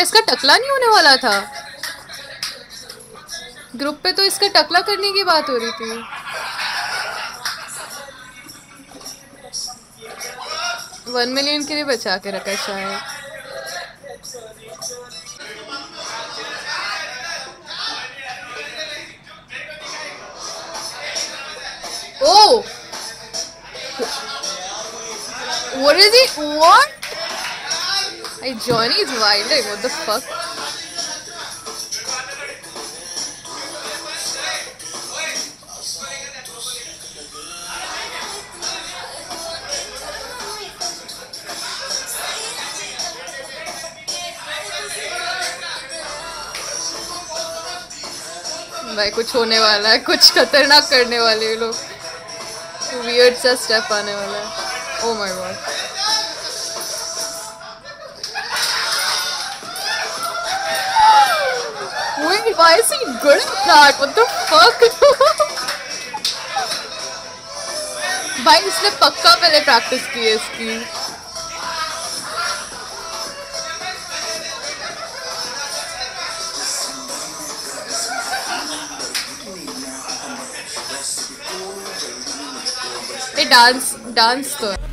इसका टकला नहीं होने वाला था ग्रुप पे, तो इसका टकला करने की बात हो रही थी। वन मिलियन के लिए बचा के रखा शायद। Oh, what is it? What? Hey, Johnny is wild. Like, what the fuck? भाई कुछ होने वाला है, कुछ खतरनाक करने वाले लोग, वियर्ड सा स्टेप आने वाला है। Oh my God, wait, why is he good at that? What the fuck? भाई इसने पक्का पहले प्रैक्टिस की है इसकी। डांस तो है।